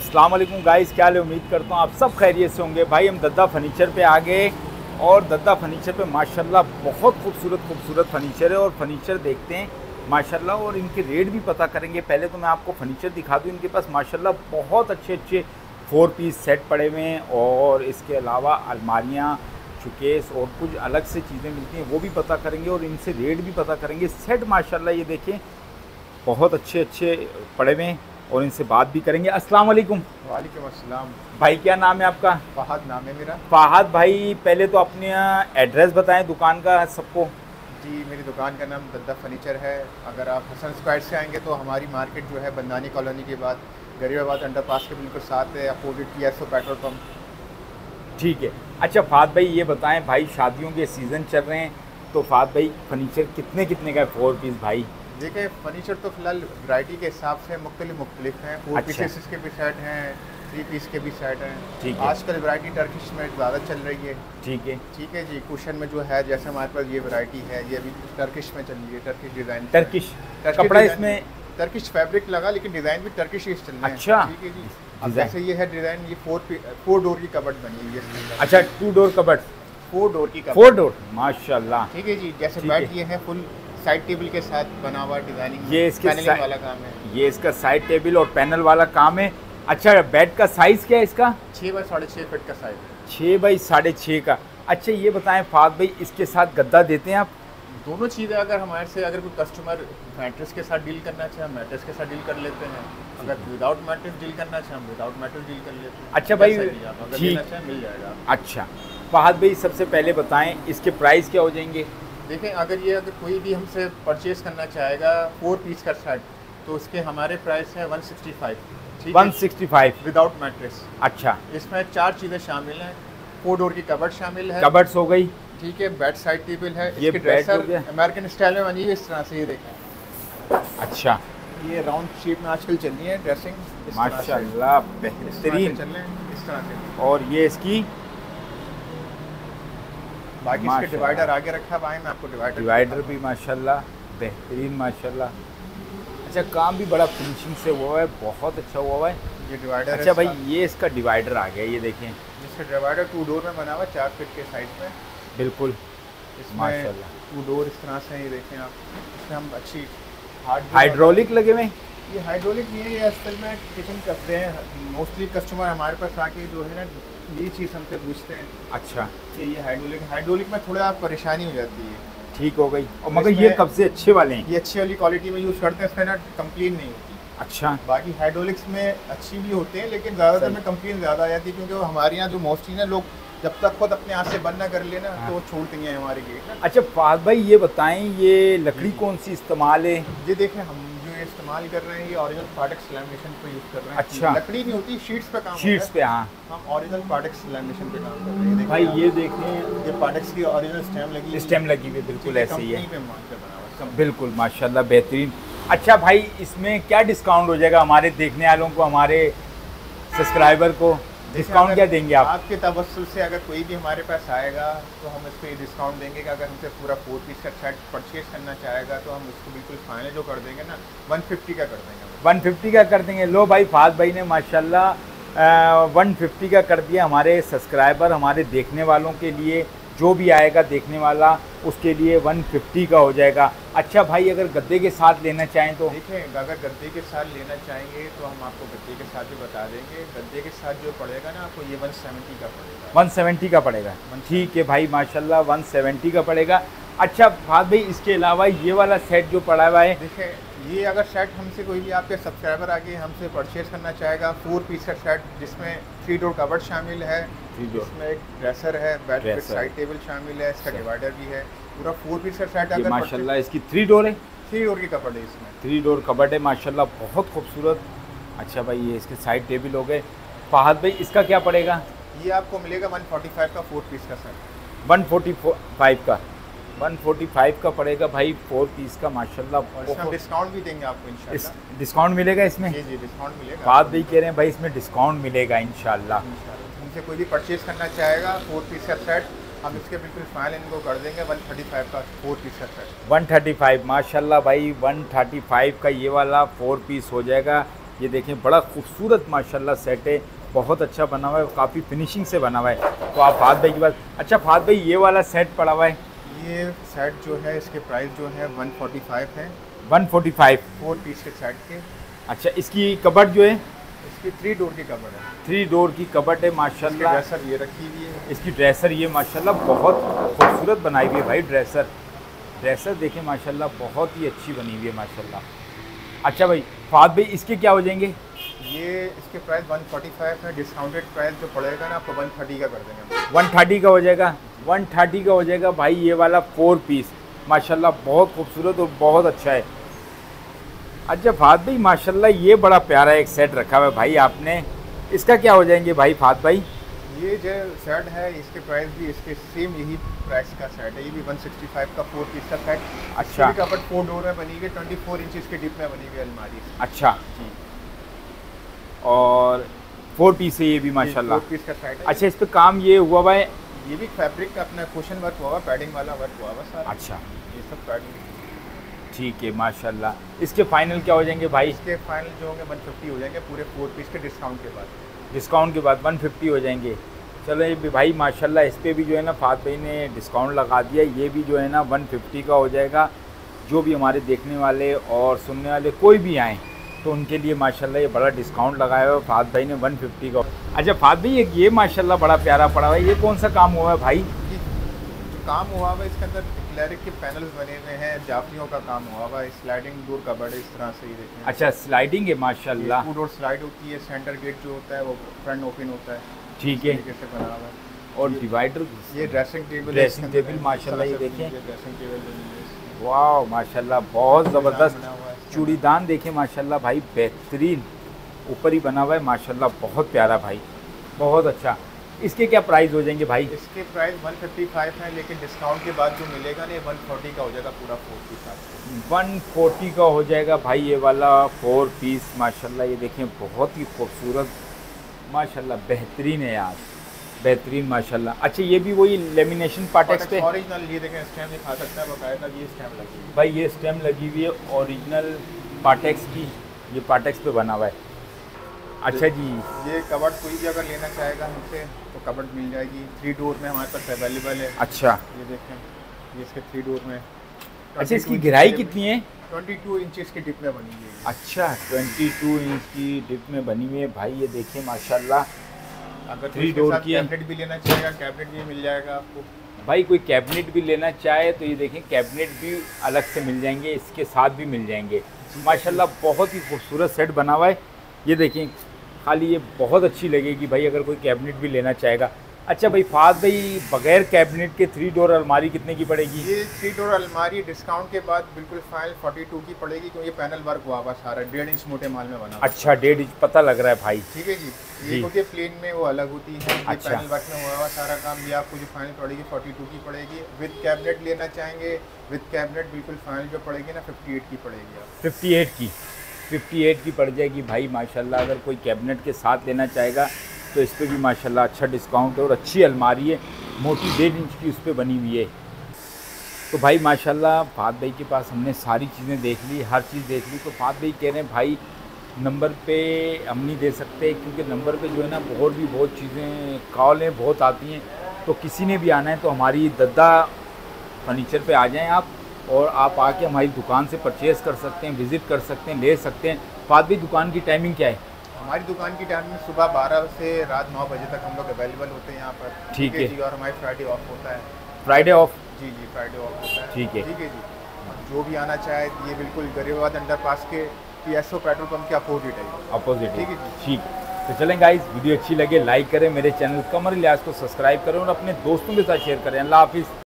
अस्सलाम वालेकुम गाइस, क्या हाल है। उम्मीद करता हूँ आप सब खैरियत से होंगे। भाई हम दद्दा फर्नीचर पे आ गए और दद्दा फर्नीचर पे माशाल्लाह बहुत खूबसूरत फर्नीचर है और फर्नीचर देखते हैं माशाल्लाह और इनके रेट भी पता करेंगे। पहले तो मैं आपको फर्नीचर दिखा दूँ। इनके पास माशाल्लाह बहुत अच्छे अच्छे 4 पीस सेट पड़े हुए हैं और इसके अलावा अलमारियाँ, शोकेस और कुछ अलग से चीज़ें मिलती हैं, वो भी पता करेंगे और इनसे रेट भी पता करेंगे। सेट माशाल्लाह ये देखें बहुत अच्छे पड़े हुए हैं और इनसे बात भी करेंगे। अस्सलाम वालेकुम। वालेकुम अस्सलाम। भाई क्या नाम है आपका? फ़ाहद नाम है मेरा। फ़ाहद भाई, पहले तो अपने एड्रेस बताएं दुकान का सबको। जी, मेरी दुकान का नाम दद्दा फर्नीचर है। अगर आप हसन स्क्वायर से आएंगे तो हमारी मार्केट जो है बंदानी कॉलोनी के बाद गरीबाबाद अंडरपास के बिल्कुल साथ है, अपोजिट TSO पेट्रोल पम्प। ठीक है। अच्छा फ़ाहद भाई ये बताएँ, भाई शादियों के सीज़न चल रहे हैं तो फ़ाहद भाई फर्नीचर कितने का है 4 पीस? भाई देखिए फर्नीचर तो फिलहाल वैरायटी के हिसाब से मुख्तलिफ हैं। 4 पीसेस के भी सेट हैं, 3 पीस के भी सेट हैं। आजकल वैरायटी टर्किश में ज़्यादा चल रही है। ठीक है जी। कुशन में जो है, जैसे हमारे पास ये वैरायटी है, ये अभी टर्किश में चल रही है। टर्किश डिज़ाइन, टर्किश कपड़ा, इसमें टर्किश फैब्रिक लगा लेकिन डिज़ाइन भी टर्किश ही चल रहा है। अच्छा ठीक है जी। अब जैसे ये है डिज़ाइन, ये 4 डोर की कबर्ड बनी हुई है। अच्छा 2 डोर कबर्ड, 4 डोर की कबर्ड, 4 डोर माशाल्लाह। ठीक है जी। जैसे बेड ये है फुल साइड टेबल के साथ बना हुआ डिजाइनिंग, ये इसके पैनल वाला काम है। ये इसका साइड टेबल और पैनल वाला काम है। अच्छा बेड का साइज क्या है इसका? 6 बाई 6.5 फिट का साइज, 6 बाई 6.5 का। अच्छा ये बताएं फ़ाहद भाई, इसके साथ गद्दा देते हैं आप? दोनों चीज़ें, अगर हमारे से अगर कोई कस्टमर मैट्रेस के साथ डील करना चाहे हम मैट्रेस के साथ डील कर लेते हैं, अगर विदाउट मैट्रेस डील करना चाहे हम विदाउट मैट्रेस डील कर लेते हैं। अच्छा भाई ठीक है, मिल जाएगा। अच्छा फ़ाहद भाई सबसे पहले बताएँ इसके प्राइस क्या हो जाएंगे? देखें अगर कोई भी हमसे परचेज़ करना चाहेगा 4 पीस का सेट तो उसके हमारे प्राइस है 165। 165 विदाउट मैट्रेस। अच्छा इसमें 4 चीज़ें शामिल हैं। 4 डोर की कबर्ड शामिल है, कबर्ड्स हो गई। ठीक है। बेड साइड टेबल है, ये ड्रेसर अमेरिकन स्टाइल में बनी है, इस तरह से ये देखें। अच्छा ये राउंड शेप में आजकल चल रही है ड्रेसिंग माशाल्लाह बेहतरीन चल रहे हैं, इस तरह से। और ये इसकी बाकी इसके डिवाइडर आगे रखा भाई, मैं आपको डिवाइडर भी माशाल्लाह बेहतरीन माशाल्लाह। अच्छा काम भी बड़ा फिनिशिंग से हुआ है, बहुत अच्छा हुआ है ये डिवाइडर। अच्छा भाई ये इसका डिवाइडर आ गया, ये देखें। इसका डिवाइडर 2 डोर में बना हुआ, 4 फिट के साइज में बिल्कुल माशाल्लाह। 2 डोर इस तरह से, ये देखें आप। इसमें हम अच्छी हाइड्रोलिक लगे हुए, ये हाइड्रोलिक नहीं है, ये असल में किचन करते हैं। मोस्टली कस्टमर हमारे पास आके जो है ना ये चीज़ हमसे पूछते हैं। अच्छा ये हाइड्रोलिक में थोड़ा परेशानी हो जाती है, ठीक हो गई। और मगर ये कब्जे अच्छे वाले हैं, ये अच्छी वाली क्वालिटी में यूज़ करते हैं, इसमें ना कंप्लेन नहीं होती। अच्छा बाकी हाइड्रोलिक्स में अच्छी भी होते हैं लेकिन ज़्यादातर में कंप्लेन ज़्यादा आ जाती है क्योंकि हमारे यहाँ जो मोस्टली ना लोग जब तक खुद अपने हाथ से बंद ना कर लेना तो छोड़ते हैं हमारे गेट। अच्छा फ़ाहद भाई ये बताएँ ये लकड़ी कौन सी इस्तेमाल है? ये देखें हम जो इस्तेमाल कर रहे हैं ये ओरिजिनल पार्टेक्स लैमिनेशन पे यूज़ कर रहे हैं। अच्छा लकड़ी नहीं होती, शीट्स पे काम, शीट्स पे। हाँ हम ओरिजिनल पार्टेक्स लैमिनेशन पे काम कर रहे हैं भाई। ये देखें ये पार्टेक्स की ओरिजिनल स्टैम्प लगी हुई बिल्कुल ऐसी ही है बिल्कुल माशाल्लाह बेहतरीन। अच्छा भाई इसमें क्या डिस्काउंट हो जाएगा हमारे देखने वालों को, हमारे सब्सक्राइबर को? डिस्काउंट क्या देंगे आप? आपके तवस्सुल से अगर कोई भी हमारे पास आएगा तो हम इसको ये डिस्काउंट देंगे कि अगर हमसे पूरा 4 पीस का सेट परचेज करना चाहेगा तो हम उसको बिल्कुल फाइनल जो कर देंगे ना 150 का कर देंगे। 150 का कर देंगे। लो भाई फ़ाहद भाई ने माशाल्लाह 150 का कर दिया हमारे सब्सक्राइबर, हमारे देखने वालों के लिए। जो भी आएगा देखने वाला उसके लिए 150 का हो जाएगा। अच्छा भाई अगर गद्दे के साथ लेना चाहें तो? देखें अगर गद्दे के साथ लेना चाहेंगे तो हम आपको गद्दे के साथ भी बता देंगे। गद्दे के साथ जो पड़ेगा ना आपको ये 170 का पड़ेगा। 170 का पड़ेगा, ठीक है भाई माशाल्लाह 170 का पड़ेगा। अच्छा फ़ाहद भाई इसके अलावा ये वाला सेट जो पड़ा हुआ है, देखें ये अगर सेट हमसे कोई भी आपके सब्सक्राइबर आके हमसे परचेज करना चाहेगा 4 पीस का सेट जिसमें 3 डोर कबर्ड शामिल है, इसमें एक ड्रेसर है, बेड पे साइड टेबल शामिल है, इसका डिवाइडर भी है, पूरा 4 पीस का सेट अगर माशाल्लाह। इसकी 3 डोर है, 3 डोर की कबर्ड है, इसमें 3 डोर कबर्ड है माशाल्लाह बहुत खूबसूरत। अच्छा भाई ये इसके साइड टेबल हो गए। फ़ाहद भाई इसका क्या पड़ेगा? ये आपको मिलेगा 145 का 4 पीस का सेट। 145 का 145 का पड़ेगा भाई 4 पीस का माशाल्लाह। इसमें डिस्काउंट भी देंगे आपको इंशाल्लाह। डिस्काउंट मिलेगा इसमें? जी जी डिस्काउंट मिलेगा। बात भी कह रहे हैं भाई इसमें डिस्काउंट मिलेगा इंशाल्लाह। उनसे कोई भी परचेज़ करना चाहेगा 4 पीस का सेट हम इसके बिल्कुल फाइनल इनको कर देंगे 135 का 4 पीस का सेट। 135 माशाल्लाह भाई 135 का ये वाला 4 पीस हो जाएगा। ये देखें बड़ा खूबसूरत माशाल्लाह सेट है, बहुत अच्छा बना हुआ है, काफ़ी फिनिशिंग से बना हुआ है। तो आप फात भाई की बात। अच्छा फात भाई, ये वाला सेट पड़ा हुआ है, ये सेट जो है इसके प्राइस जो है 145 है। 145 4 पीस के सेट के। अच्छा, इसकी कबर्ड जो है इसकी 3 डोर की कबर्ड है, 3 डोर की कबर्ड है माशाल्लाह। ड्रेसर ये रखी हुई है, इसकी ड्रेसर ये माशाल्लाह बहुत खूबसूरत बनाई हुई है भाई। ड्रेसर देखें माशाल्लाह बहुत ही अच्छी बनी हुई है माशाल्लाह। अच्छा भाई फात भाई, इसके क्या हो जाएंगे? ये इसके प्राइस 145 है, डिस्काउंटेड प्राइस जो पड़ेगा ना आपको 130 का कर देंगे। 130 का हो जाएगा, 130 का हो जाएगा भाई। ये वाला 4 पीस माशाल्लाह बहुत खूबसूरत और बहुत अच्छा है। अच्छा फात भाई माशाल्लाह ये बड़ा प्यारा एक सेट रखा हुआ है भाई आपने, इसका क्या हो जाएंगे भाई फात भाई? ये जो सेट है इसके प्राइस भी इसके सेम यही प्राइस का सेट है, ये भी 165 का 4 पीस का सेट। अच्छा, कपड़ 4 डोर में बनी हुई, 24 इंच के डिप में बनी हुई अलमारी। अच्छा जी, और 4 पीस है ये भी माशाल्लाह, 4 पीस का सेट है। अच्छा, इस पर काम ये हुआ हुआ है, ये भी फैब्रिक का अपना कुशन वर्क हुआ हुआ, पैडिंग वाला वर्क हुआ हुआ सारा। अच्छा, ये सब पैडिंग ठीक है माशाल्लाह। इसके फाइनल क्या हो जाएंगे भाई? इसके फाइनल जो होंगे 150 हो जाएंगे, पूरे 4 पीस के डिस्काउंट के बाद। डिस्काउंट के बाद 150 हो जाएंगे। चलो ये भी भाई माशाल्लाह, इस पर भी जो है ना फात भाई ने डिस्काउंट लगा दिया, ये भी जो है ना 150 का हो जाएगा। जो भी हमारे देखने वाले और सुनने वाले कोई भी आएँ तो उनके लिए माशाल्लाह ये बड़ा डिस्काउंट लगाया हुआ है फात भाई ने 150 का। अच्छा फात भाई, एक ये माशाल्लाह बड़ा प्यारा पड़ा हुआ है, ये कौन सा काम हुआ है भाई? काम हुआ हुआ इसके अंदर क्लैरिक के पैनल्स बने हुए हैं, जाफियों का काम हुआ हुआ है, स्लाइडिंग डोर कबर्ड इस तरह से ही देखें। अच्छा, स्लाइडिंग है माशाल्लाह, 2 डोर स्लाइड होती है, सेंटर गेट जो होता है वो फ्रंट ओपन होता है, ठीक है, कैसे बना हुआ है। और डिवाइडर, ये ड्रेसिंग टेबल माशाल्लाह ये देखें, ड्रेसिंग टेबल वाह माशाल्लाह बहुत ज़बरदस्त। चूड़ीदान देखें माशाल्लाह भाई बेहतरीन ऊपर ही बना हुआ है माशाल्लाह, बहुत प्यारा भाई, बहुत अच्छा। इसके क्या प्राइस हो जाएंगे भाई? इसके प्राइस 155 है, लेकिन डिस्काउंट के बाद जो मिलेगा ना 140 का हो जाएगा, पूरा 4 पीस 140 का हो जाएगा भाई। ये वाला 4 पीस माशाल्लाह ये देखें बहुत ही खूबसूरत माशाल्लाह, बेहतरीन है यार, बेहतरीन माशाल्लाह। अच्छा, ये भी वही लेमिनेशन पार्टेक्स पे ओरिजिनल, ये देखें स्टैम्प दिखा सकता है बकायदा, ये स्टैम्प लगी हुई भाई, ये स्टैम्प लगी हुई है ओरिजिनल पार्टेक्स की, ये पार्टेक्स पे बना हुआ है। अच्छा जी, ये कबर्ड कोई भी अगर लेना चाहेगा हमसे तो कबर्ड मिल जाएगी, 3 डोर में हमारे पास अवेलेबल है। अच्छा, ये देखें ये इसके 3 डोर में। अच्छा, इसकी गहराई कितनी है? 22 इंच की डिप में बनी हुई है। अच्छा, 22 इंच की डिप में बनी हुई है भाई, ये देखें माशाल्लाह। अगर 3 डोर की कैबिनेट भी लेना चाहेगा, कैबिनेट भी मिल जाएगा आपको भाई। कोई कैबिनेट भी लेना चाहे तो ये देखें कैबिनेट भी अलग से मिल जाएंगे, इसके साथ भी मिल जाएंगे माशाल्लाह। बहुत ही खूबसूरत सेट बना हुआ है, ये देखें खाली, ये बहुत अच्छी लगेगी भाई अगर कोई कैबिनेट भी लेना चाहेगा। अच्छा भाई फात भाई, बगैर कैबिनेट के 3 डोर अलमारी कितने की पड़ेगी? ये 3 डोर अलमारी डिस्काउंट के बाद बिल्कुल फाइनल 42 की पड़ेगी, क्योंकि पैनल वर्क हुआ हुआ सारा 1.5 इंच मोटे माल में बना। अच्छा, 1.5 इंच पता लग रहा है भाई, ठीक है जी, ये क्योंकि प्लेन में वो अलग होती है। अच्छा, पैनल वर्क में हुआ हुआ सारा काम, ये आपको जो फाइनल पड़ेगी 42 की पड़ेगी। विद कैबिनेट लेना चाहेंगे, विद कैबिनेट बिल्कुल फाइनल जो पड़ेगी ना 58 की पड़ेगी, 58 की पड़ जाएगी भाई माशाल्लाह। अगर कोई कैबिनेट के साथ लेना चाहेगा तो इस पर भी माशाल्लाह अच्छा डिस्काउंट है, और अच्छी अलमारी है मोटी 1.5 इंच की उस पर बनी हुई है। तो भाई माशाल्लाह फात भाई के पास हमने सारी चीज़ें देख ली, हर चीज़ देख ली। तो फात भाई कह रहे हैं भाई नंबर पे हम नहीं दे सकते, क्योंकि नंबर पे जो है ना और भी बहुत चीज़ें कॉल हैं बहुत आती हैं। तो किसी ने भी आना है तो हमारी दद्दा फर्नीचर पर आ जाएँ आप, और आप आके हमारी दुकान से परचेज़ कर सकते हैं, विज़िट कर सकते हैं, ले सकते हैं। फात भाई दुकान की टाइमिंग क्या है? हमारी दुकान की टाइम में सुबह 12 से रात 9 बजे तक हम लोग अवेलेबल होते हैं यहाँ पर, ठीक है जी। और हमारी फ्राइडे ऑफ होता है। Friday off? जी जी, फ्राइडे ऑफ होता है, ठीक है, ठीक है जी। जो भी आना चाहे, ये बिल्कुल गरीबाबाद अंडरपास के PSO पेट्रोल पंप के अपोजिट है, अपोजिट, ठीक है जी, ठीक। तो चलें गाइस, वीडियो अच्छी लगे लाइक करें, मेरे चैनल कमर इलियास को सब्सक्राइब करें और अपने दोस्तों के साथ शेयर करें। अल्लाह हाफिज़।